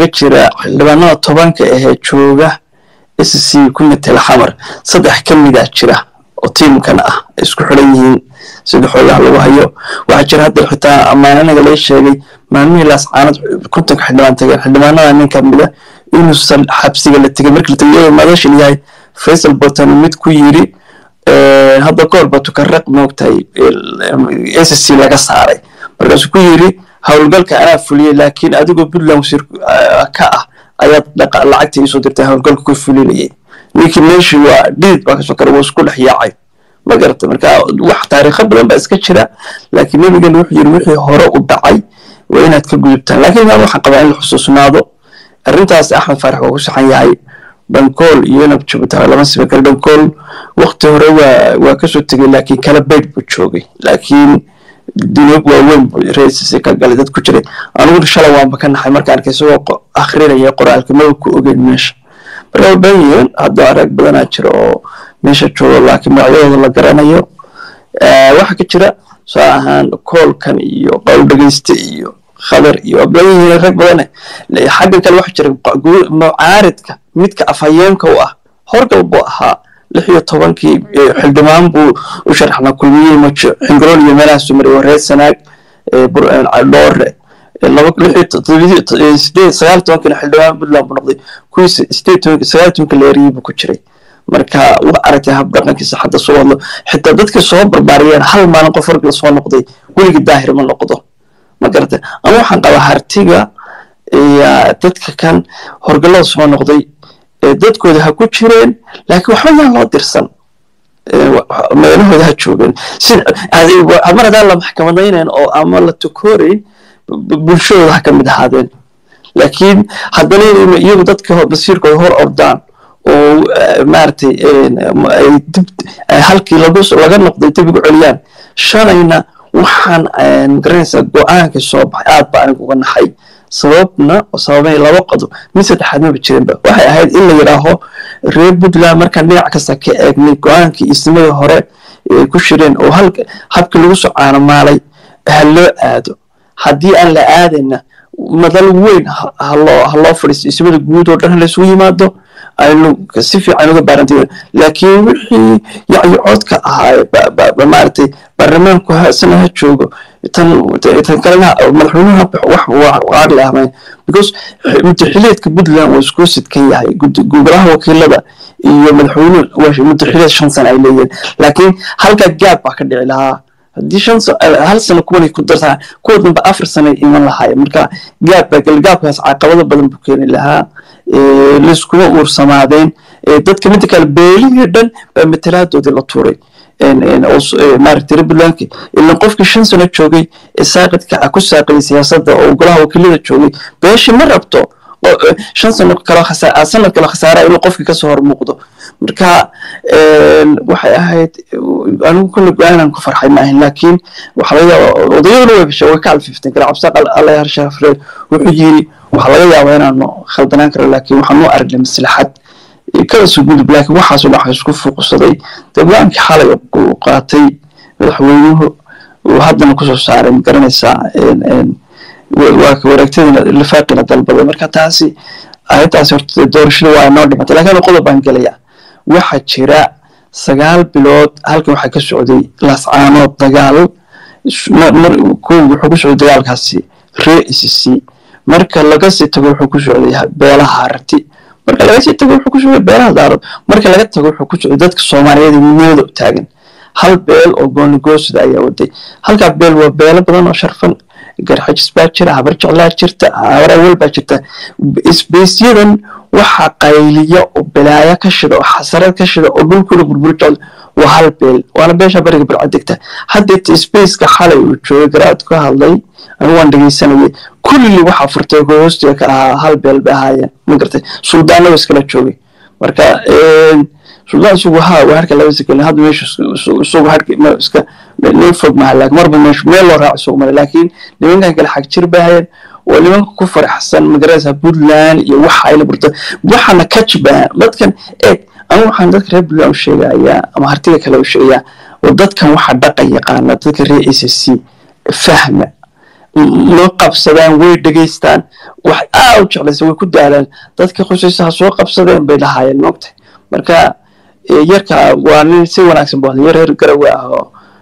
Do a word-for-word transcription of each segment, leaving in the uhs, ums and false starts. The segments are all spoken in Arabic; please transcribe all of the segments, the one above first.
iskaga jira xildhibaanada tobanka ee jooga S C kuna telxamar saddex kamid ah jira oo tiimkan ah isku xiran yihiin sida xogaha lagu hayo waxa jira hadda xitaa amaananaga la sheegay maamul laas aanad ku tag xildhibaan taga xildhibaanada ninka mid inuu san xabsiga la tagay markii la tagay madasha ilaahay Faisal Bolton mid ku yiri ee hadda korba tu ka raq noqtay S C laga saaray markaas ku yiri hawlgalka ana fuliyay laakiin adigu bidla musir ka ah ayad daqa lacagtii soo dirtay hawlgalku ku fulinayay ninka meeshu waa dhid baa soo karbo isku dhaxyacay ma gartay markaa wax taariikh badan baa iska jira laakiin nidaamkan wuxuu yiri wixii hore u dhacay waa inaad ka gudubtaan laakiin waxa qabaan la xusuusnaado arrintaas Axmed Faarax oo ku saxan yahay bankol iyo inab jubta laba sabab bankol waqti hore waa ka soo tagay laakiin kala beed buu joogay laakiin dib loo weyn reesay ka galad ku jiray anigu shalay waan ka naxay markaan arkay soo akhrinaya qoraalka madax ku ogeyn meesha markaa baayeen hadda arag badan ah jiro meesha jooga laakiin macluumaad la garanayo ee waxa ka jira soo ahaan koolkan iyo qowl dhageysta iyo khabar iyo baayeen rag badan ee xagga kale waxa jira mucaaridka midka afayeenka u ah horgalbo ahaa lix iyo toban kii xildhibaan buu u sharxnaa kulmiyay majo xingrool iyo meelahaas u maray wareysanaag ee buraan alore laba iyo toban kii xildhibaan Puntland buu noqday kuwi sagaal iyo toban kii leeyahay buu ku jiray marka uu aragtay hab dhaqankiisa hadda soo wado xitaa dadka soo barbaariyeen hal maalin qof farqi soo noqday waliga daahir ma noqdo ma gartay ama waxaan qaba hartiga iyo dadka kan horgalada soo noqday dadkooda ha ku jireen laakiin waxa aan la dirsan meelahooda ha joogeen si amar hadal la maxkamadeeyeen oo ama la tukorin bulshooda ka mid ahaadeen laakiin haddana iyagu dadka basiirkooda hor ordaan oo maartay halkii laga noqday dib u culiyaan shalayna waxaan garaysaa go'aanka soo baxay aad baan uga naxay sababna sababay laba qado mid saddexaad ma jireenba waxa ahayd in la yiraahdo reer Puntland marka dhinac ka saka eegay go'aankii ismada hore ee ku shireen oo halka habka lagu soo caanamaalay halo aado hadii aan la aadayna madal weyn halo halo fadhiis ismada guud oo dhan la soo yimaado aynu si fiican uga baarantay laakiin wixii yaay codka ahaa bamaartay barnaamijku haasanaha joogo tan tan kalena madaxweynaha wax waar lahayn because mutaxiliyeedka Puntland waa isku sidkan yahay guddiga wakiilada iyo madaxweynuhu waa mutaxiliyeed shan sano ay leeyeen laakiin halka gap ka dhici lahaa haddii shan hal sano kuma ku dartaa koodba afar sano iman lahaay marka gap galgaabkaas caqabado badan buu keenay lahaa ee lisku ursamaadeen dadka mid kale beeliyo dhan ba matalaadooda la tuuray ان ان اوس مارتي ربلانكي اللي قفكي shan سنه joogay isaaqadka ku saaqay siyaasadda oo golaha kaliya joogay beeshi ma rabto shan sano kala khasaar sanad kala khasaar in qofkii ka soo hor muuqdo marka een waxay ahayd anigu kullu baanan ku farxay ma ahin laakiin waxa laga yaabaa odayadu way bishay way ka alfifteen kala cabsa qal alla yar shafreed wuxuu yiri waxa laga yaabaa inaanu khaldanaan karo laakiin waxaanu aragnay maslaxad كان سجود بلاك واحد صلاح حسكون فوق الصدي تبغى أنك حالة قاتي الحوينه وهذا ما كسر سعر مقارنة ساعة إن وواك وركتين اللي فاتنا طلبة المركز تاسي عيت عصرت دور شلو على نادي مثلا كانوا قلوا بانجليا واحد شراء سجال بلوت هالكم حكي سعودي لسعانة تجعل مر كل حكي سعودي على كاسي رئيسي مركز لقاسي تقول حكي سعودي بلا هارتي marka laga sii tago wuxuu ku soo beeraha daarad marka laga tago wuxuu ku soo dadka Soomaaliyeed midnimada u taagan hal beel oo go'an goosida ayaa waday halka beel waa beel badan oo sharfan garxaj isbaajir habar jeclaa jirta awra walba jirta isbeesiyadan waxa qayliyo oo bilaaya ka shido xasarad ka shido oo dhulku burbur jecel waa hal beel waana beesha bariga burcadegta hadda space ka xalay uu joograad ka hadlay أنا وان دقي سنة كل واحد فرتك وست يك هالبيل بهاي ما قرت سودان لو سكلت شوي مركا سودان سوها وهرك لو سكلت هذا مش سو سو هرك ما سك نفوق مهلك مربي مش ميلو راح سو مال لكن لمن هيك الحق كتير بهاي ولمن كفر أحسن مدرسة بودلان يوحى إلى برت بوحى أنا كتبه بدك إيه أنا وحى ذكر بلا وشيء يا ما هرتك لو شيء وضدك وحى بقى يقان ضدك رئيس السي فهم لو قبصدان وي دغيستان wax aad u jeclaysan way ku daalaan dadka khusaysaha soo qabsadeen bay lahaayeen noqday marka yarka waa nin si wanaagsan booday yar yar garaw ah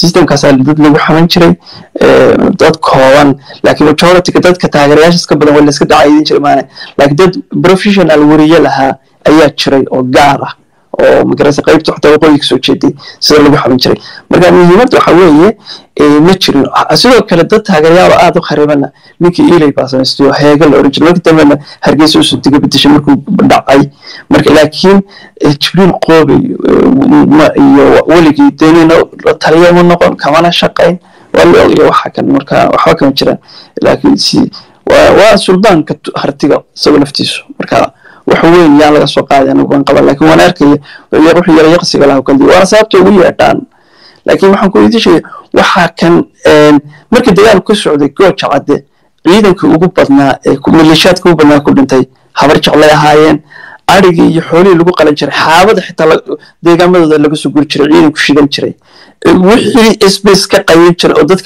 systemkaas dad lagu xawan jiray dad kooban laakiin majority dadka taageerayaashiska badan way iska dhacayeen jirmaan laakiin dad professional wariye lahaa ayaa jiray oo gaar ah oo magarasa qaybta xataa waqooyiga soo jeeday sida lagu xaban jiray marka muhiimadu waxa weeye ee ma jirin sidoo kale dad taageerayaal aad u khariibana ninkii ilay baasameeyo heegal original tamana Hargeysa soo diga bedeshay markuu dhacay marka laakiin Jibriil Qow iyo waligii deynina taliye ma noqon kamana shaqeyn waliyo waxa kan marka waxa ka jiraan laakiin si waa suldaanka hartiga soo naftiisu marka وحوين يا الله سوقاعد أنا كون قبل لكن وأنا أركي يروح يلا يقصي قالها وكل دي وأنا سابته وياه تان لكن وحنا كل دي شيء وحكن مركز ديال كسر عدي كوتش عدي ريدن كوجبتنا مليشات كوبنا كل انتي حبرت على هاين أرجي يحولي لو بقى لنشر حاول حتى ده جامد ده اللي بسوق الشرعين وكشيدن شرعي وحري إسبيس كقوي شر قدرت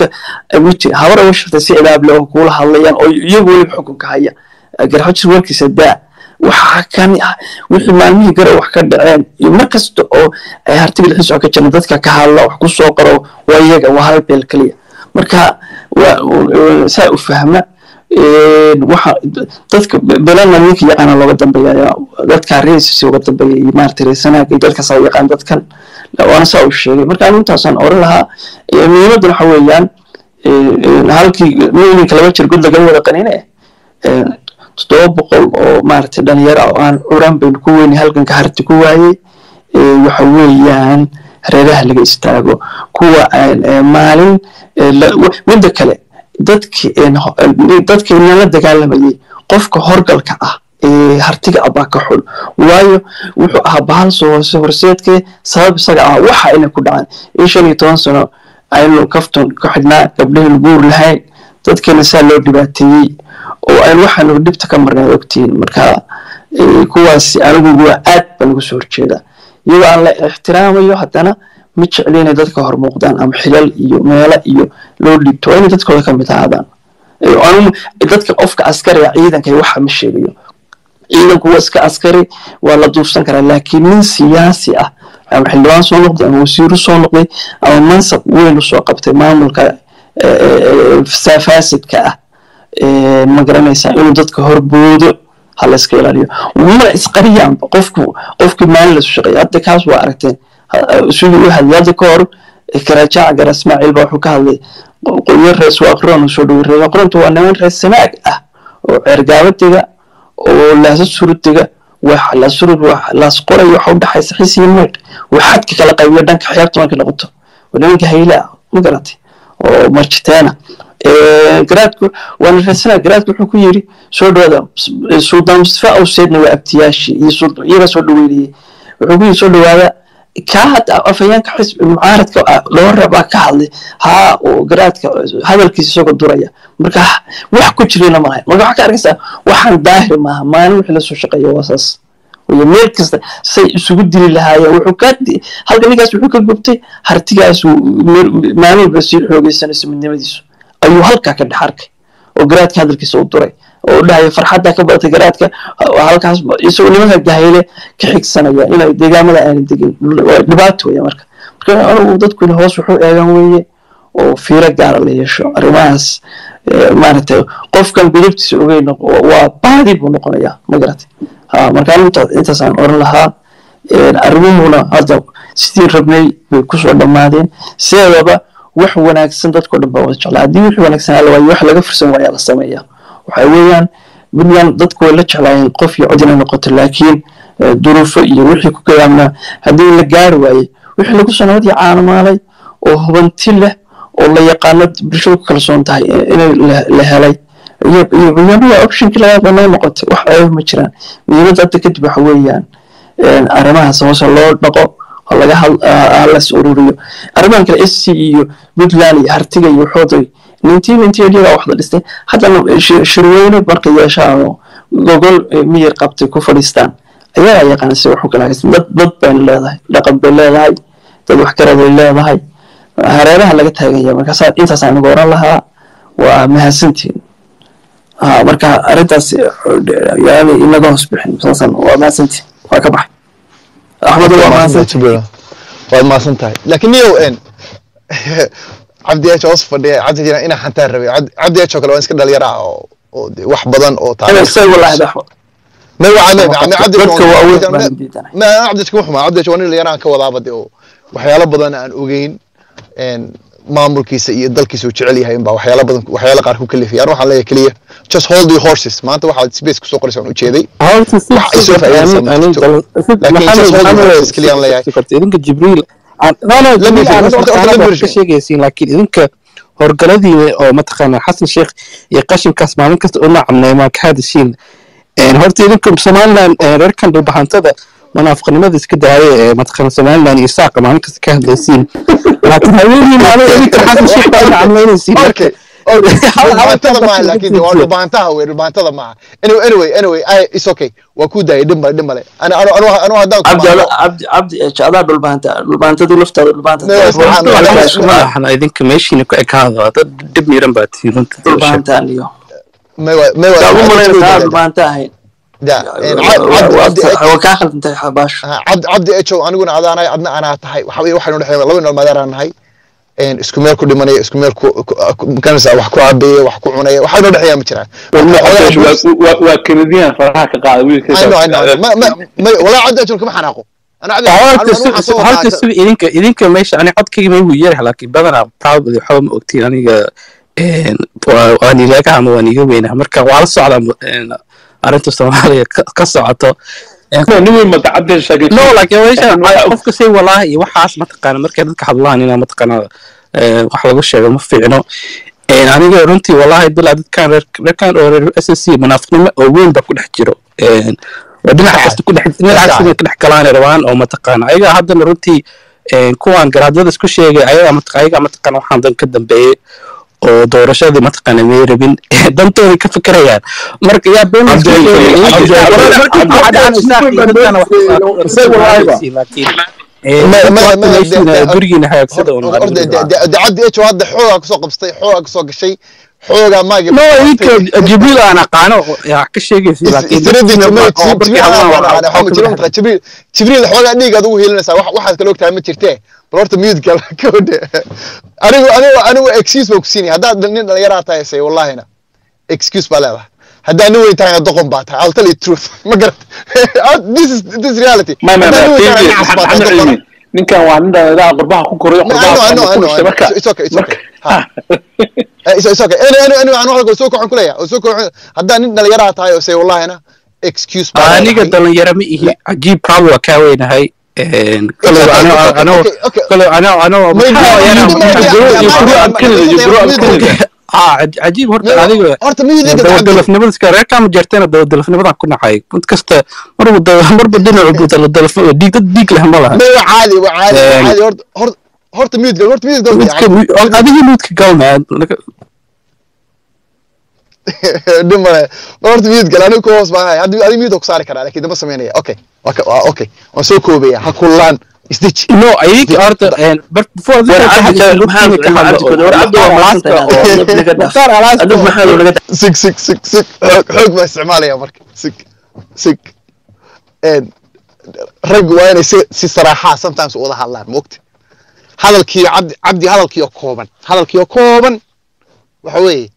كوتش حاول وش تسيء لابلو كل حاليا أو يقول بحكم كهيا أجر حدش ورك سداء وحكاني وحي مالمي قرأ وحكا دعين مركز دعو هارتبي الحسو عكا جندتك كهالا وحكو سوقرو ويجا وهاي بالكلية مركا سايق فهمنا وحا دادك بلانا ميكي يقانا لغا دنبيا دادك ريسي وغا دنبيا مارتي ريسانا دادك سايقان دادك وانا ساو الشيغي مركا نمتاسان اورلها ميمدن حويان هالكي ميني كلابتشر قد لغا قنينة تدوب قل مارت دنيار عن أورام بالكون هالكن كهرت كواي يحويان رده لجستاجو كوا مالين من ذكلا ذاتك إنه ذاتك إننا ذكلا ملي قف كهرجل كأه هرتج أباك حول وايو وح أبان صور صورسيت كي صاب صقعة وح إنه كدعان إيش اللي تونسنا عينو كفتن كحدنا قبله الجور لهاي ذاتك نسال لو دبتي وأن واحد نودب تكمرنا وقتين مركها كواس أنا جوا أد بنقصور كذا يبقى على احترام يو حتى أنا مش علينا ده كهر مقدان أم حلال يو ما لا يو لو اللي توين ده كهر كم تعبان أنا ده كأفك عسكري عيدا كي واحد مش يو إذا كواس كعسكري والله دوستن كلا لكن من سياسي أم حلوان صنقد أم وسير صنقد أو منصب وين الصعقة تمام الك فسافاسد كأ مجرميسا إنه ضد كهربود على سكيلاريو وما إسقريان قفكو قفكو مالس شقيات دكاس وعرتين سوي واحد يد كور كراجع جر اسمع البا حكالي قوير رئيس وأقران وشدو رئيس أقران تو أنا من رئيس سماك أه وعرجابتيجا ولازم سرودتيجا وحلا سرود وحلا سقرا يحود حيس حيس يموت وحد كلا قوي دنك حياته ما كنا قطه ولكن هيلا مجرتي ومرشتانا قراتكو وانا فسنا قراتكو حكو يري سود هذا سودان مصطفى او سيدنا وابتياشي يسود يرا سود ويلي وحكو سود هذا كاهد افيان كحس معارض لو ربا كحل ها قراتك هذا الكيس سوق الدريا مركا واخ كو جرينا ما هي مغا كا ارغسا waxaan daahir ma maan wixii la soo shaqeeyo wasas iyo meel kasta say isugu dili lahaayay wuxuu ka halkanigaas wuxuu ka gubtay hartigaas maalin basiir xoogeysan isminimadiisu ayuu halka ka dhaxarkay oo garaadka hadalkiisa u duray oo dhahay farxadda ka baatay garaadka halkaas isoo nimanka gaheele ka xigsanaya inay deegaamada aan degin dhibaato weeye marka marka dadku hoos wuxuu eegan weeye oo fiiro gaar ah leeyahay arrimahaas maartay qofkan bilibtiisa ogeyn waa baadi buu noqonaya magartay ها مركان إنت أورلها أرمونا هذا ستين ربني بكسر المادين سببه وحونا كسندت كل بواج على دي وحونا كسر على ويح لقى فرسان ويا السمية وحويان بنيان ضد كل شيء على ينقف يعدنا نقطة لكن ظروف يروح كلامنا هذي الجار وعي وحنا كسرنا ودي عالم علي وهو بنتله والله يقالد بشوك كل صنطة إنه لهالي يبغى أوبشن كله أنا نقطة وحقه مشران ويبغى تبتكت بحويان أرمها سوسة الله بقى الله جهل على سوروريو أرمان كلا إسيو بدلالي هرتجي يحوضي ننتي ننتي وديها واحدة لسه حتى لو شروينه برقية شعره لقول مير قبط كفرستان أيها يا قناة سوحو كلا اسم ضد بين الله لقب بالله هاي تروح كلا بالله هاي هريرها لقيتها جاية مركزات أنت سامي قرر لها ومها سنتين ها مركز أردت يعني إنه جالس بحين مثلاً ومها سنتين وكبح أحمد الله ما سنتين وما سنتين لكن يو إن عبدي أشوف فدي عدينا إنا حنتهرب عد عبدي أشوف كلامك كده اللي يراه وحبضان أو تعرف أنا سوي والله هذا أحمد نوع عليه عم عبدي ما عبدي تكون حما عبدي شو أنا اللي يراه كوضع بدي أو وحياله بضان أن أوجين إن maamulkiisa iyo dalkiisa uu jecel yahay baa waxyaalo badan waxyaalo qaar ku kalifiya ruuxan la kaliya just hold your horses maanta waxa space ku soo qoraysan u jeeday منافقنماديس كداعي متقن سمان لاني ساق ما نقص كهدسين لكن هذه ما أنا أريد حسن شيء بعد عملين سين أوكي أوكي حاول تضم معه لكن والله بانتها هو بانتضم معه anyway anyway anyway I it's okay وكودا يدمر يدمر لي أنا أنا أنا أنا هذا عبد عبد عبد شباب البانت البانت دول فتر البانت إحنا إذا كمشي نك هذا تدمي رمبات البانت اليوم ما ما ما البانتهين عبد عبد إيشو أنا أقول هذا أنا عدنا أنا هاي وحبي واحد نروح لو إنه المدار أنا هاي إن إسكمير كل مني إسكمير كو كنسة وحكو عبي وحكو عناي وحنا نروح يا متران وكنديان فرحة قاعد ويل كذا ما ما ما ولا عدة شو كم حناقو أنا عدة هل تسوي هل تسوي إلينك إلينك ماشي أنا عد كي ما هو يرح لكن بدنا تعب اللي حوم أكتر أنا أنا لاك عم وأنا يومين مركب وعلى الصعلة أنت استمرارية كسرته. نوي متعدد شكل. لا لكن ويش أنا أفكر سي والله وحاس متقن مركز كحضلان هنا متقن وحلقة الشيء المفيد إنه يعني جرنتي والله البلد كان كان أساسي منافقين وين بكون حجرو. ودنا عكس كل حد نلعب كل حكلان روان أو متقن. أيوة هذا جرنتي كوان جرادات بس كل شيء أيوة متقن متقن وحاضن كدم بيه. ودورشادي متقنة ميربين دمتوري كفكريان مرك يا بين حوجا ما جبنا. لا هيك جبيلة أنا قانو يا كل شيء في لكن. تريد إنه تبرك على أنا حامد جلهم ترى تبري تبري الحوجا دي قدوه هي لنا سواح واحد كلوك تعمل ترتاح برورت ميوت قال كود أنا أنا أنا إكسكيوز بوكسيني هذا دلنا يرى تايسي والله هنا إكسكيوز بالله هذا نوي تاعنا دقم بعدها I'll tell you the truth ما قلت this is this reality ما ما ما من كان وعنده لا قربها كون كوريا قربها كون شبكة ها إيشوكي أنا أنا أنا أنا أقول سوكو عن كلية سوكو هذا ننا اللي يراها هاي وسي والله أنا إكسكيوز أنا قلت اللي يرمي عجيب قوي كاوين هاي قالوا أنا أنا قالوا أنا أنا يجرؤ كل يجرؤ آه عجيب هرت هذه هرت مين اللي قلت دولف نبض كارير كام جرتنا دولف نبض كنا حايق كنت كست مرة مرة بدنا عقود على دولف ديك ديك لهم والله عالي وعالي عالي هرت هرت هرت ميوت هرت ميوت قلت هذه ميوت كقوم دم ولا هرت ميوت قال أنا كوس معاي هذه هذه ميوت أقصاري كنا لكن ده بس ميني أوكي أوكي أوكي وسوكو بيا هكولان استيتش نو أيك أرت إن بس فوق ذلك حتى محمد محمد كدور عبد العزيز مختار علاس عبد محمد ولا سك سك سك سك حكم استعمالي يا مرك سك سك إن رجوا يعني س صراحة sometimes وضح الله موقت هذا الكيو عبد عبدي هذا الكيو كوبن هذا الكيو كوبن وحوي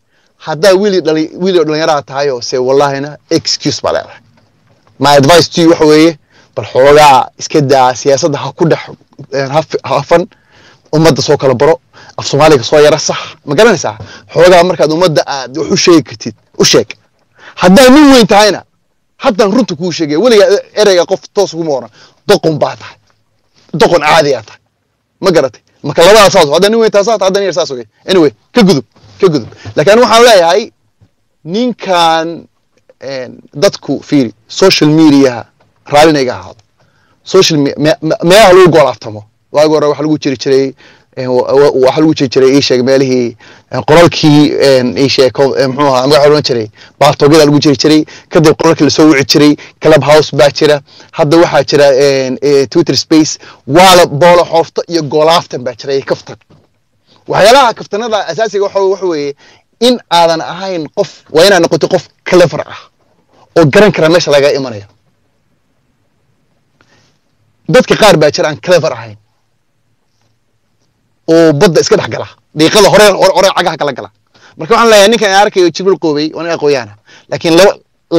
هذا ويلي دلي ويلي دلي يرى تايو سي والله هنا excuse بالله my advice to you وحوي بالحوجة إسكدا سياسة ده كده هف هفن أمد سوق البرو أفصومالك صاير صح ما قالنا صح حوجة أمريكا أمد وشيك كتير وشيك حتى مين وين تعينا حتى نرتو كوشجع ولا إرجع قف توصو مورا دقن بعده دقن عادياته ما قرتي ما كلامه أساسه هذا نوع تأساس هذا نير أساسه anyway كجذب كجذب لكن أنا حاولي هاي ninkan dadku fiiri social media raalinaga ahaad social meeyaa lagu golaaftamo waaga hore waxa lagu jiri jiray waxa lagu jiri jiray isheeg meelihii qoraalkii ee sheeko muxuu ahaa waxa lagu jiray baartoogeeda lagu jiri jiray kadib qoraalkii la soo wici jiray clubhouse baa jira hadda waxa jira ee twitter space wala boolo xoofta iyo golaaftan baa jiray kaftan waxyaalaha kaftanada asaasiga waxa wax weeye in aadan ahayn qof waa inaan noqoto qof clever ah oo garan kara meesha laga imanayo dadka qaar baa jiraan clever ahayn oo badda iska dhex gala deeqada hore hore cagaha kala gala marka waxaan leeyahay ninkan aan arkay jibil qoobay oo ninka qoyana laakiin laba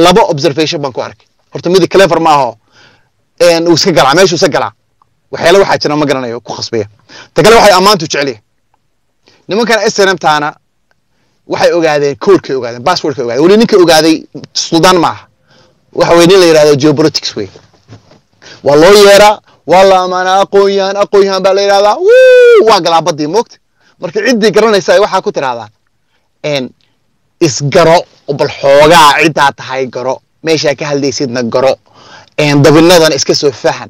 laba observation baan ku arkay horta mid clever ma aha een uu iska gala meesha uu iska gala waxyaalo waxa jira ma garanayo ku khasbaya tagale waxay amaantu jecel nimankan S N M taana waxay ogaadeen koolkay ogaadeen passwordkay ogaadeen wali ninka ogaaday Sudan ma waxa weynii la yiraahdo geopolitics way والله يرى والله ما أنا أقويان أقويان بالليل هذا ووو واقع بدي موقت مركب عدي قرنا يسوي واحد كتر هذا إن إسقراء وبالحوجة عدة هاي قراء ماشي كهل دي سيدنا قراء إن ده بالنظر إسكسو فحن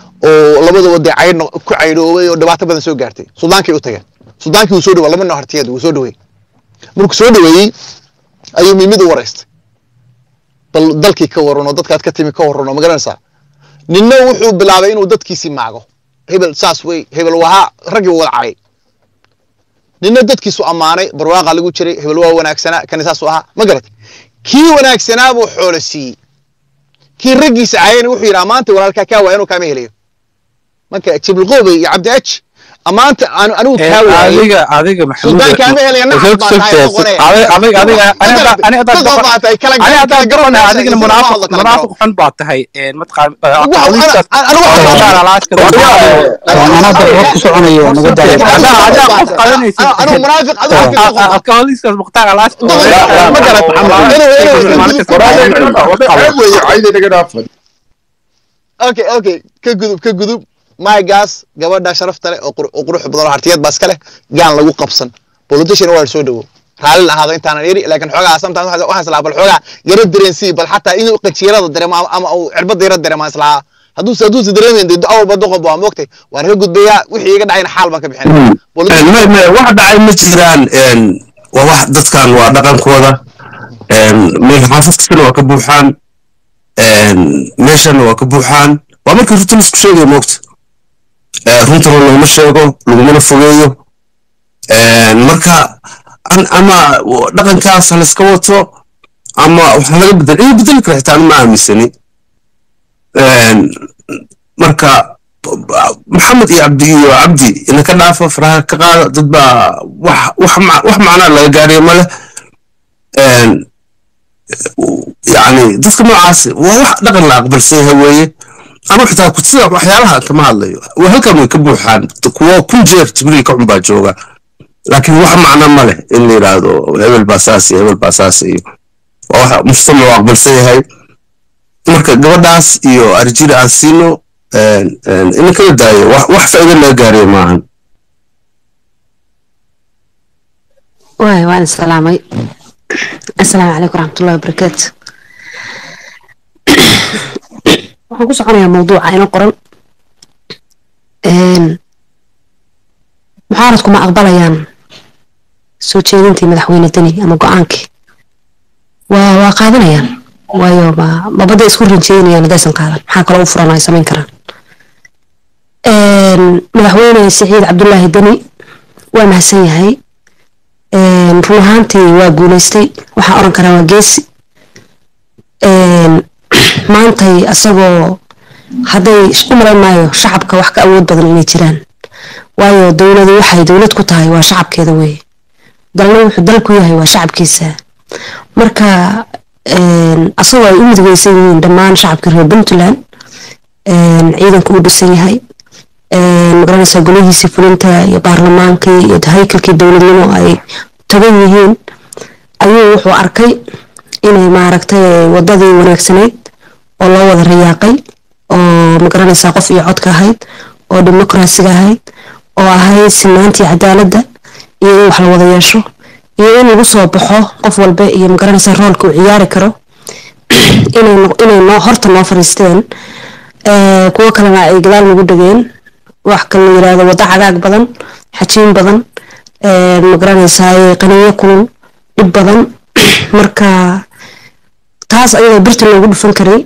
أو لما ده ودي عين كعينه ودبعته بدن سوق جرتي صدام كي وتجين صدام كي وسودو والله منه هرتيه دو وسودوه مرك سودوه أيوم يمد ورست دل دل كي كورونه ضد كات كتيم كورونه ما جالسا ننو وحو بلاوين ودد كيسي معه هبل ساسوي هبل وها رجل والعري ننو دد كيسو أماني برواقة لقو تشري هبل وها وناك سنة كان ساسو ها مقرد كي وناك سنة بوحورسي كي رجي سعين وحو يرامانتي ولا الكاكاو وينو كاميهليو مانك اكتب القوبي يا عبد اتش أمانت أنا أنا كاوي عليك عليك محمود سودان كاميهلي أنا عليك عليك أنا أنا أنا أتذكرنا عليك المنافق المنافق حن بعض هاي المتقام أنا أنا أنا أنا منافق أنا أكاليس مختار على أسكت ما قالت محمد أوكي أوكي كجذب كجذب ماي جاس جوادها شرفت له أقر أقروح بدل هرتيات بس كله جان لو قبصن بولتشين وارد سودو هل هذا إنت أنا يري لكن حوجة عصام تانو هذا أحسن لعب الحوجة يرد درينسي بل حتى إنه قتشي يرد دريم أم أو عربة يرد دريم أصلا هدوس هدوس دريمين ده أول بدو قبوا وقته وأنا قد بيا وحي قد عين حال ما كبيحنا واحد عين مجران وواحد ضد كان وادقان خوذة من حافظ كله وكبوحان ميشن وكبوحان وعمر كنت نسق شيء وقت runta laguma sheego lagumana fogeeyo marka ama dhaqankaas la iska wato ama waxa laga bedel in bedel ka xitaa ma aaminsani marka maxamed iyo cabdi iyo cabdi in ka dhaafo faraha ka qaado dad ba wax wax macna laga gaariyo male yani dadka noocaas waa wax dhaqan la aqbalsan yahay weeye أنا أقول لك أن أنا أقول لك أن أنا أقول لك أن أنا أقول لك أن أنا أقول لك أن أنا أقول لك أن أنا أقول لك أن أنا أقول لك أن أنا أقول لك أن أنا أقول لك أن أنا أقول لك أن أنا waxaan ku soconayaa mawduuca ina qoran een mucaaradku ma aqbalayaan soo jeedintii madaxweyne deni ama go'aankii waa waa qaadanayaan وايو ما ما بدأ يسكر جنتيني أنا دايسن قارن حاكل أوفر أنا يسمين كران مدحويني سعيد عبد الله الدني والمهسية هاي رهانتي وجولستي وح أرن كران وجيسي ما أنتي أصبوا هذي عمر مايو شعبك وحك أود بدل نيتيران وايو دولة ذي وحي دولتكو تاي وشعب كذا وي دلوا دلكو يهي وشعب كيسه مركا أصلا يوم ذي سنين دمان شعب كره بنتلان عيدا كود السنين مقرن سجله سفرنتا يا برلمان كي يدهاي كل كدولة منو أي تبينهين أيوه وحو أركي إني ما ركته وضدي ونكسنيد والله وضد رياقي ومقرن ساقف يعود كهيد وديمقراطية كهيد وهاي سمانتي عدالة ده يروح الوضياشو يروح يوصل بحه قفل بقية مقرن سرولك وعياركرو إني إني ما هرت ما فرستين كوكل مع إقلال موجودين وأحكم يراد وضع علاج بدن حتين بدن مقرن ساي قنية كون بدن مركا تاس أيضا برت موجود فنكري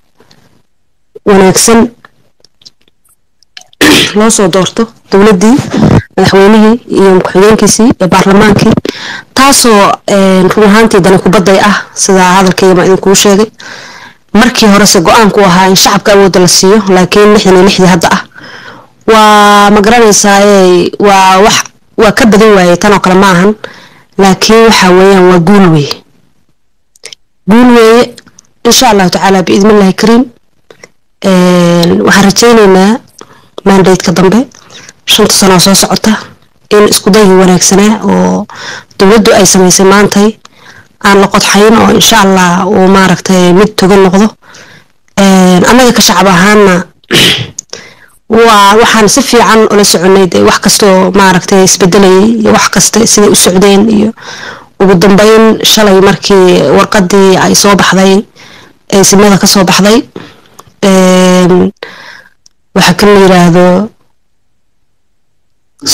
ونكسن لوسو دورتو دولدي مدحوينهي iyo madaxweynakiisii iyo baarlamaankii taasoo ee ruuxaantii dana ku baday ah sida hadalkeeyba idin ku sheegay markii hore se go'aanku ahaa in shacabka awood la siiyo laakiin lixdan lixdi hadda ah waa magaranaysaa ee waa wax waa ka badan waayay tan oo kala ma ahan laakiin waxa weeyaan waa guul weey guul weey insha Allah ta'ala bi idnillahi karim ee waxa rajaynaynaa mandateka dambe شنت سنة صوص عطة إن إسكودي وناك سنة ودودو أي سمي سمانتي عن لقط حين وإن شاء الله وماركتي مد تقول نقضه أنا ذاك شعب هانا ووحن سفي عن ولا سعودي وحكستو ماركتي سبدلي وحكست سيد السعودين وبالضمبين شلي مركي ورقدي أي صوب حذي سمي ذاك صوب حذي وحكمي هذا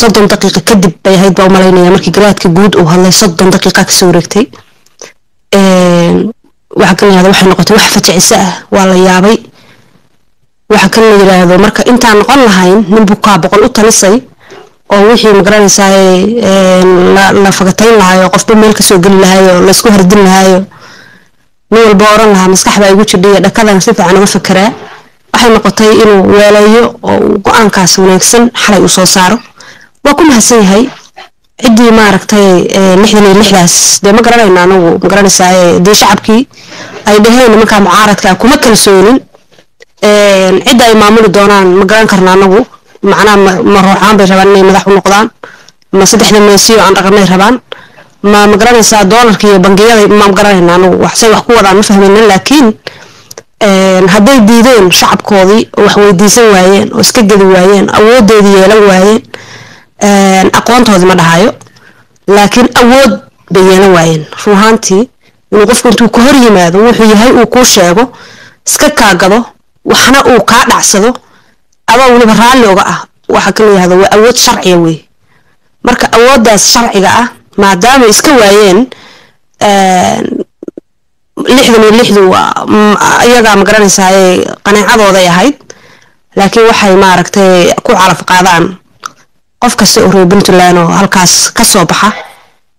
صدّم دقيقة كذب بهاي دبوا ملايين مركي جرات كجود وهلا صدّم دقيقة كسوركتي ااا وحكينا هذا وحنا قط وحفت عساء والله يابي وحكينا هذا مركا أنت عن قل هين من بقى بقول أطلع نصي أو وحي مقرن ساي لا لا فقتين لها يوقف بملك سوق لها ولا سكوه ردين لها نور بورن لها مسكح بيجوش دي ده كذا نسيت أنا ما فكره وحي نقطي إنه ولايو وقان كاسونكسن حلا يوصل صارو وكل هسيهاي عدي ماركتي نحنا نحلاس ده مقرنين أنا ومقرن ساي دي شعبكي أي دهين مكان معاركة كم كل سورين عدة إمامنا دونان مقرن كرنا نبو معنا مروحان بجباننا مذاحون نقدان ما صدحنا منسيو عن رقمه ربان ما مقرن ساي دولار كي بنجية ما مقرنين أنا وحسي وحكورا نفهمنا لكن هدي ديدين شعب كوذي وحوي ديسوا وين وسكجد وين أو ديدي لو وين أقوانته هذا ما دهايو لكن أود بينا وين روحانتي ونقف كنتو كهري ماذا وحوي هاي وكوشيبو سككاجبو وحنا وقاعد عصدو أبا ونبرهان لو بقى وحكمي هذا وأود شرعي وي مركا أود داس شرعي بقى ما دام إسكواين لحد من لحد وأيضا مقرن ساي قناعة وضي هاي لكن وحي ما ركتي كل عرف قاضان قفك السؤر بنت لانو هالكاس كصباحة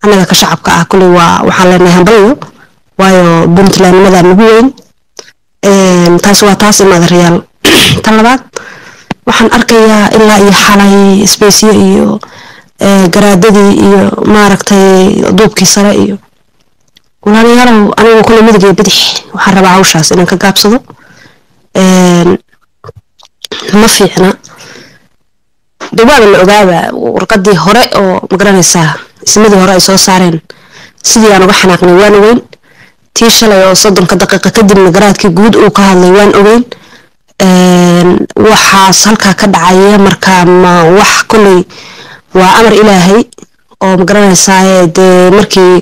أنا كشعب كأكل وحلنا هبلو ويا بنت لانو ماذا نقول تاسوا تاس ما ذريال طلبات وحن أركيا إلا يحلي سبيسيو جراددي ما ركتي ضوب كسرائيو ولكن يرى أنا كل مدة بديح وحرب عوشاس إنك جاب صدق ما في أنا دوبار العقابة ورقدي هراء ومقرن الساعة اسمه هراء صار صارين سيدي أنا بحنا قنوان وين تي شلي أو صدم كدقيقة كدب مجراتك جود أوقها الليوان أوين وح صلك كدعية مركا ما وح كلي وأمر إلهي أو مجرنا سعيد مركي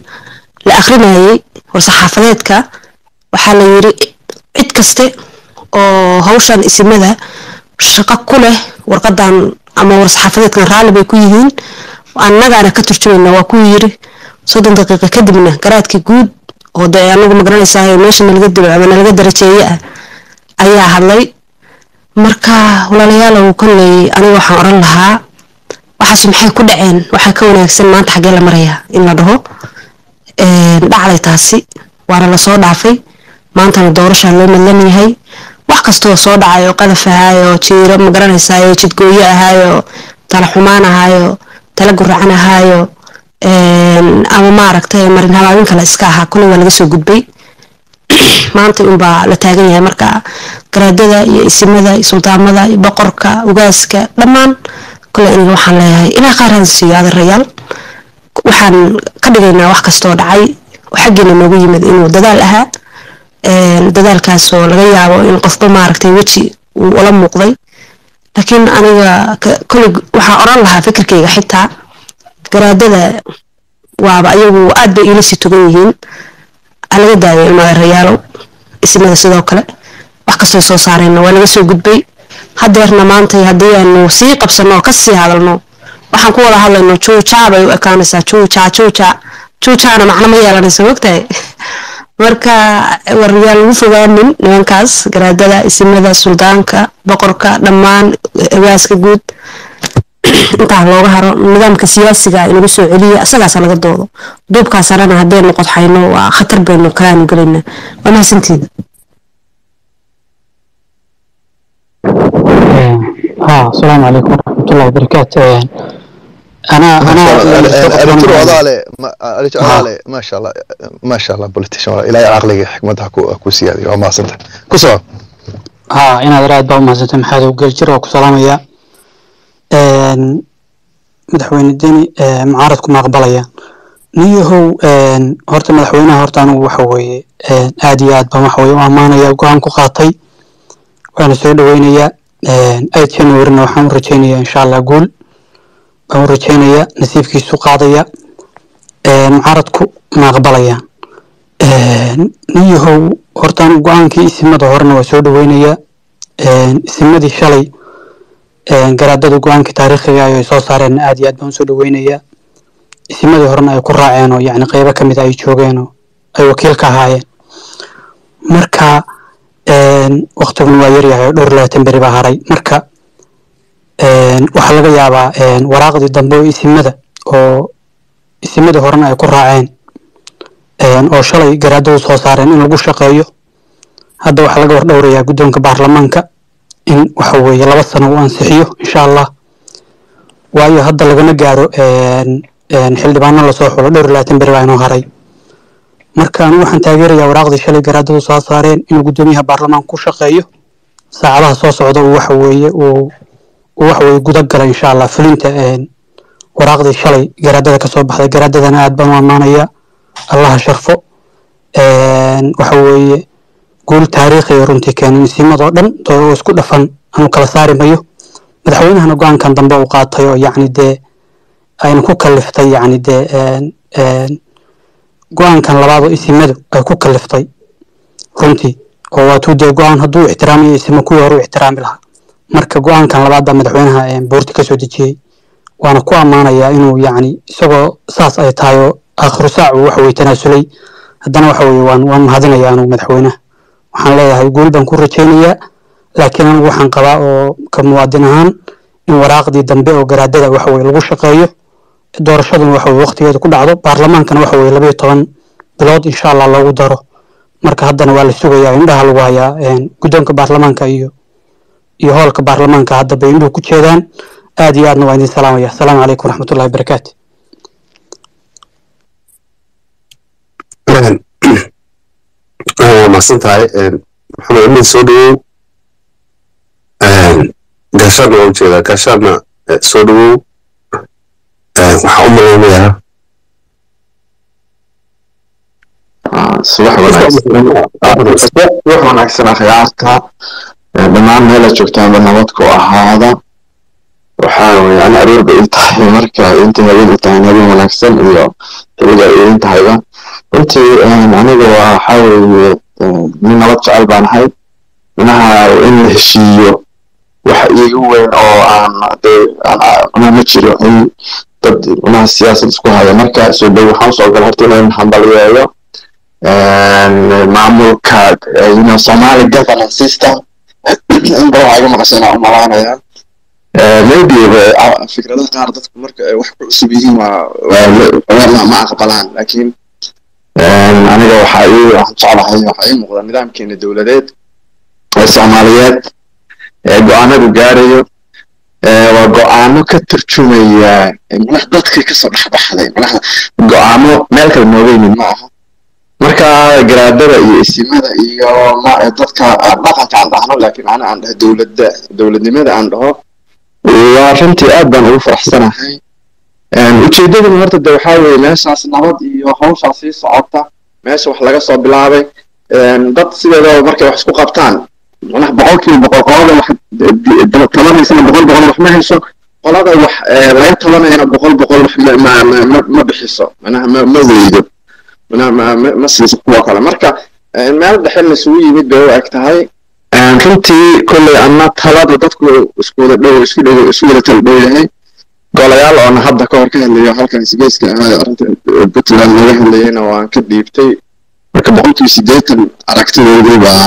لآخرنا هي وصحفاتك وحال يري إتكستي أو هوشان اسمها شقق كله ورقدان أما وصحفاتك الرعل بيكويين وأنا أنا كترتمنا وكويري صدم دقيقة كدبنا جراتك جود وده أنا مجرنا سعيد ماشي من الجد أنا الجد رجعية أيه هاللي مركا ولا لياله وكلي أنا وح أقرن لها وحاسم حي كل عين وحكون يكسر ما تحكي له مريها إلا ده دعلي تاسي وأنا لصاد عفي ما أنت مدورش على من لمي هاي وحكستوا صاد عيو قذف هاي وتير مجرنا سعيد تقوية هاي تلحمانا هاي تلجر عنا هاي أما ما ركتي مرنها وين كلا إسكاها كل ولا جسوا جدبي maanta unbaa la taagan yahay marka garaadada iyo isimada iyo sultaamada iyo boqorka ugaaska dhamaan kala in waxaan leeyahay ila qaran siyaad rayal waxaan ka dhigaynaa wax kasto dhacay xaqina nagu yimid inuu dadaal ahaa ee dadaalkaas oo laga yaabo in qofba maaragtay waji uu wala muuqday laakiin aniga kale waxa oran lahaa fikirkayga xitaa garaadada waaba ayagu aad bay ila si togan yihiin أنا جدا ما الرجال اسمه سيدا وكله وحكسوا صارين وأنا جسوا جدبي هديرنا مانتي هدية إنه سيق بسماء كسي هذا النوع وحنقول هلا إنه شو شعب وكان سا شو شع شو شع شو شعنا معنا ما يلا نسوقته مركا والرجال وفوا من نوانكاس قرادة اسمه ذا السلطان كا بقركا دمان وياس كجود تعلوه هرو نظام كسياسي جاي إنه بس عليه أصلاً سنة قدوله دوب كسرنا هدير نقط حينه وخطر بينه كلام يقولنا وأنا سنتين ها السلام عليكم ورحمة الله وبركاته أنا أنا أنا ترى هذا عليه عليه ما شاء الله ما شاء الله بوليتيشن إلى عقلي حكمتها كو كو سيادي وما سنتين كسر ها أنا دريت بعض ما سنتين حاجة وقلت روك سلام يا مدحوين الديني معارضكم أقبليا نيهو هرت مدحوينها هرتان وحوي آديات بمحوي وأمانة يوقعن كقاطي وأنا سعيد وينيا أيتين ورنا وحمر رتينيا إن شاء الله أقول بمر رتينيا نسيب كيس قاضية معارضكم أقبليا نيهو هرتان وقعن كيس مدهورنا وسعيد وينيا سمدي شلي garaadada go'aanka taariikhiga ay soo saareen aad iyo aad baan soo dhaweynaya ismada horna ay ku raaceen oo yaani qayb ka mid ah ay joogeen oo ay wakiil ka ahaayeen marka een waqtigu waa yar yahay dhowr laatan bari ba haray marka een waxa laga yaabaa een waraaqdii dambe ee ismada oo ismada horna ay ku raaceen een oo shalay garaadada soo saareen in lagu shaqeeyo hadda waxa laga war dhowrayaa guddoonka baarlamaanka إن وحوي لبا سنة وأنصحيه إن شاء الله وأي هذا اللي جنا جارو إن إن حل دبانا لصوح ولا دور لا تنبر وينه هري مركانو حن تاجر يا وراق ذي شلي جراد وصار صارين إنه قدوميها برلمان كوش قيه ساعلها صوص عضو وحوي ووحوي جودك جرا إن شاء الله فلنت إن وراق ذي شلي جراد ذاك صوب هذا جراد ذا نعد بمعنايا الله شرفه إن وحوي قول تاريخي رنتي كان نسيمة ضدن طو سكود فن أنا كلا ساري مايو مدحوين هنا قان كان ضمبا وقاطيو يعني ده أنا كوكلفتي يعني ده ااا ااا قان كان لبعضه اسمه ده كوكلفتي رنتي هو تودي قان هدو احترامي اسمه كوه رو احترامي لها مركب قان كان لبعضه مدحوينها بورتك سوديتي وأنا كوا معنا يا إنه يعني سوا ساس أي تايو آخر ساعة وحوي تناسلي هدنا وحوي وان وان هذنا يا إنه مدحوينه waxaan leeyahay guul baan ku rajeynayaa laakiin anigu waxaan qabaa oo ka muwaadin ahaan in waraaqdii dambe oo garaadada wax weey lagu shaqeeyo doorashaduna wax weey waqtigeeda ku dhacdo baarlamaankana wax weey laba iyo toban bilood insha Allah lagu daro marka haddana waa la sugayaa in dhaha lagu hayaa een gudoonka baarlamaanka iyo iyo hoolka baarlamaanka hadda bay inuu ku jeedaan aad iyo aadna waa idin salaamaya assalamu alaykum warahmatullahi wabarakaatuh masantahay ee maxamed ibn soo dhaw ee gasharna oo jeeda gasharna soo dhaw ee waxa u maleynaya subax wanaagsan akhlaaqta dhamaan meel joogtaan barnaamijku ahaada waxaan weeyaan aroorba intahay marka inta habeen tahay habeen wanaagsan iyo xiliga intahayba inta aniga waa xawaye min nabad jecel baan ahay inaha in heshiyo waxa iigu weyn oo aan aan ma jiro in dad una siyaasad isku haya marka soo dhaw waxaan soo gal horta inaan hambalyeeyo ee maamulka ee Soomaaliya governance system in baa ugu maqsanaa malaanaya ee maybe fikradaha qaar dadku marka ay wax ku cusub yihiin waa ma aqbalaan laakiin ee aniga waxa ii wax jecelahay waxa ii muuqda nidaamkeena dawladeed ee Soomaaliyeed ee go'aanadu gaarayo ee waa go'aano ka turjumaya madax dadka ka soo dhaxbaxday madaxda go'aano meel kale noogeyn ma aha marka garaadada iyo isimada iyo ma dadka dhaqanka aan dhahno laakiin ana aan dhahay dawladda dawladnimada aan dhaho waa runtii aad baan ugu faraxsanahay een ujeedaduna horta waxa weeye meeshaas nabad iyo howshaas sii socota meesha wax laga soo bilaabay een dad sideedaba markay wax isku qabtaan أنا بقول كي بقول قاعدة واحد طلبنا يسمى بقول بقول رح ما هيسو قاعدة واحد رأي طلبنا هنا بقول بقول رح ما ما ما ما بحسه أنا ما ما زيده أنا ما ما ما سيس قوة على مركّة ما أبدأ حل نسوي بده أكتهاي كنتي كل أنا طلبت تذكر أسبوع ده أسبوع أسبوع تلبيه هاي قال يلا أنا هبدأ كور كه اللي يحل كان سجيس كأنا قلت له اللي يحل اللي هنا وأنكدي بتي مركّة بقول كي سجيت أركت اللي بقى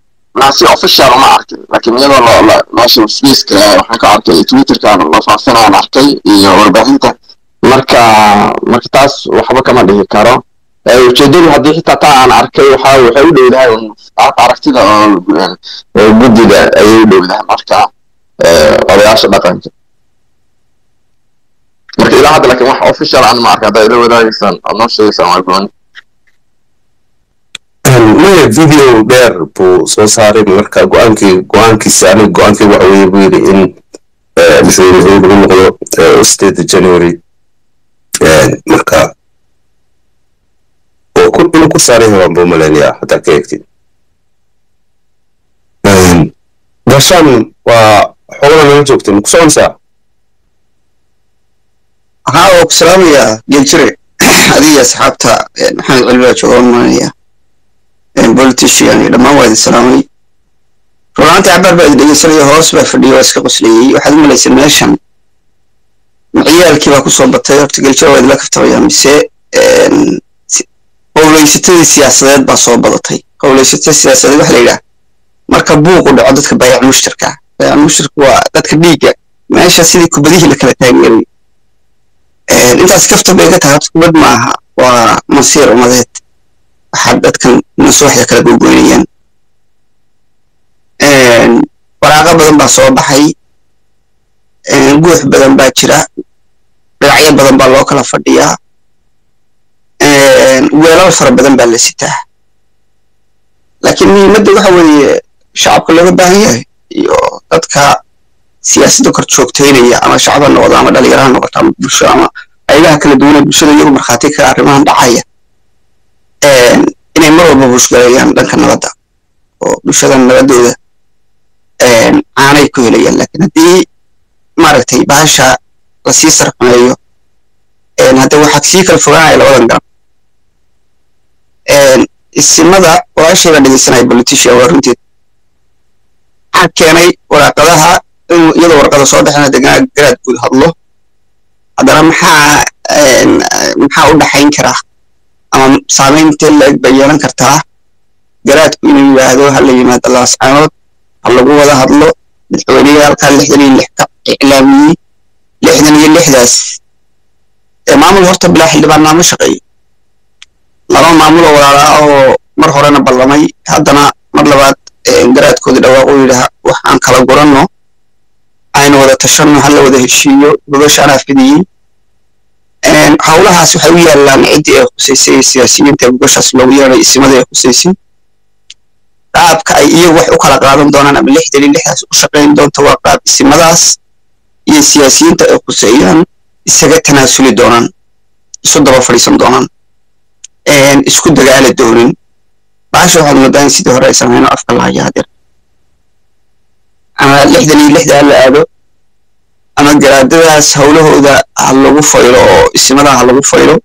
ناسي أوفيشال ما أحكي لكن يلا لا لا ماشي سبيس كا وحكي أحكي تويتر كان الله فعلا أنا أحكي وأربعينته مركا مركتاس وحبك ما به كارو وتجدين هذه تطاع أنا أحكي وحاول وحاول يدها ونعرف عرفت له بدي ده أيوه يدها مركا أبيعش بقى مركا إلى هذا لكن واحد أوفيشال عن ما أحكي ده إلى ولا يسأل الله شيء يسأل ليه فيديو دير بو صوصاري مركا قوانكي قوانكي سعلي قوانكي وعوي بيلي إن مثل مثل بلوغلو ستة جانوري مركا وكل بلوكو ساري هران بو ملانيا حتى كيكتين درشان وحولا ملجوكتين مكسون سا هاو كسلامية جنشري هذه أصحابتها نحن قلبها شعور ملانيا بولتش يعني لما هو السلامي فلان تعبر بقى سرية هوس بقى في اليوس كقسلي وحد ما ليس ناشم عيال كي باكو صوب الطيار تقول شو هذا لك في طريقة مساء قولي ستة سياسات بصوب الطي قولي ستة سياسات بحليلة مركب بوق ولا عدتك بيع مشتركة بيع مشترك وعدتك بيجا ماشي سيدي كبديه اللي كانت تاني أنت استفدت بيجتها تكبر معها ومصير ومذهب حدد كان نصوح يا كلا جوجليا وراقة بدن بصوب حي جوح بدن باتشرا العيال بدن بالوكا لفرديا ولا وصر بدن بالستة لكن مدة هو شعب كله باهية يو تدك سياسة دكتور شوكتين يا أما شعب النهضة أما دليران وقت أما بشر أما أيها كلا دولة بشر يوم رخاتك أرمان دعية inay mar walba bushgalayaan dhanka nabadda oo bulshada nabadooda aanay ku helayaan laakiin haddii maaragtay baasha lasii sarfaneeyo hadda waxaad sii kala fogaanaya labadan garab isimada waa sheega dhegeysanaya politician waa runteed waxaa keenay warqadaha iyada warqada soo dhaxna deegaan garaad guud hadlo hadana maxaa maxaa u dhaxayn kara ama saameynta la bayaran kartaa garaadku inuu yahay hal yimaad Allah subhanahu lagu wada hadlo madaxweynaha halka lix iyo lix ka ilaamiyi lix iyo lixdaas maamul horta bilaa xildhibaan ma shaqeeyo laba maamul oo walaalaha oo mar horena ballamay hadana mar labaad garaadkooda dhawaaqo yiraahdo waxaan kala goranno ayna wada tashanno hal wada heshiyo dadasha arafidii ee hawlahaas waxa uu yaalaan cidii ay xuseysay siyaasiyiinta gobashaas loo yeeray ismada ay xuseysay qaabka ay iyo wax u kala qaadan doonaan ama lix iyo lixdaas u shaqeyn doonto waa qaab ismadaas iyo siyaasiyiinta ay xuseeyaan isaga tanaasuli doonaan isu daba fadhiisan doonaan ee isku dagaali doonaan baasho hadal badan sidii hore sameeyno afka la yaadir ama lix iyo lixdaas la aado ama garaadadaas hawlahooda hal lagu fayro oo ismadaha lagu fayro